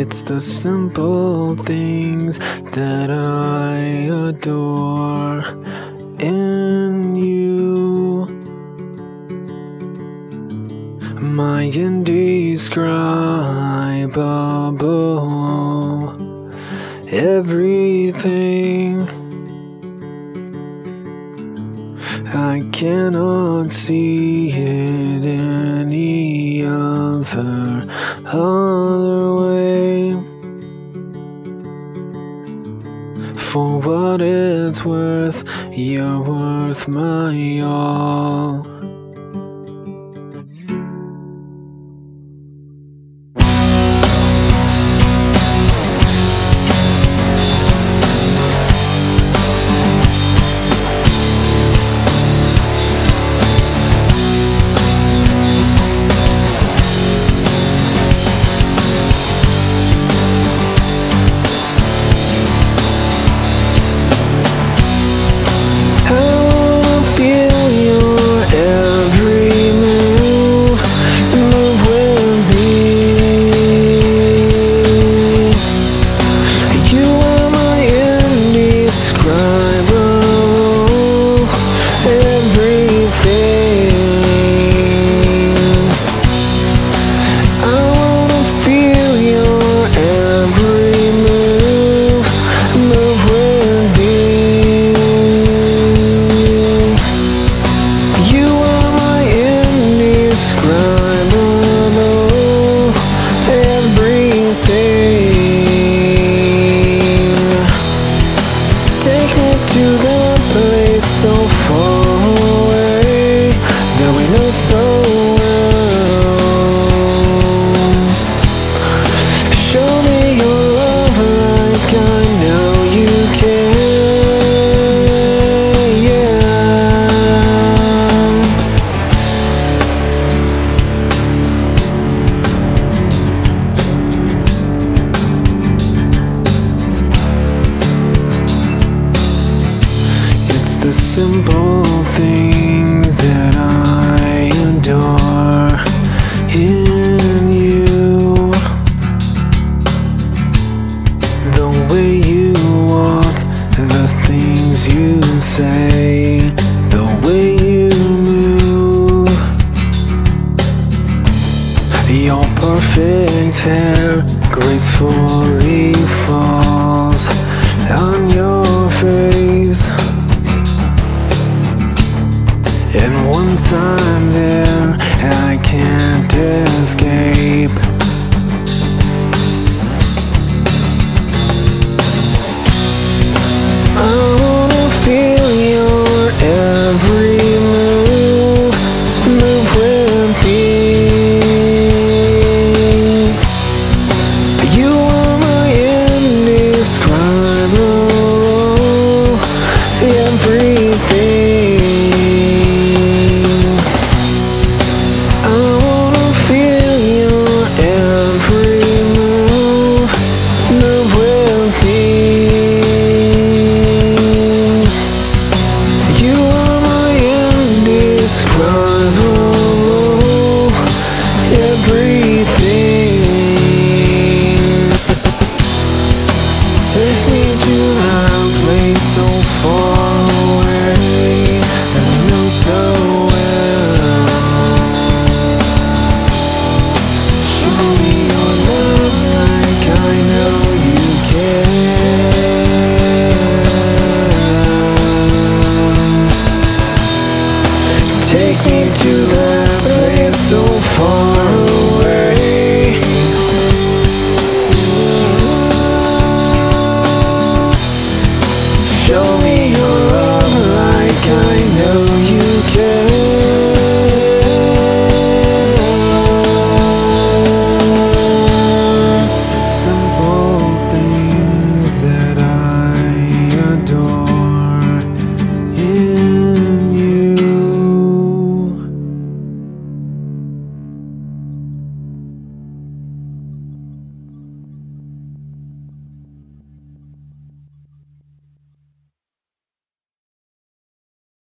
It's the simple things that I adore in you. My indescribable everything. I cannot see it any other way. For what it's worth, you're worth my all. The simple things that I adore in you. The way you walk, the things you say, the way you move, your perfect hair gracefully falls on your face. And once I'm there, I can't escape. I wanna feel your every move, move with me. You are my indescribable everything. Take me to that place so far away. Show me.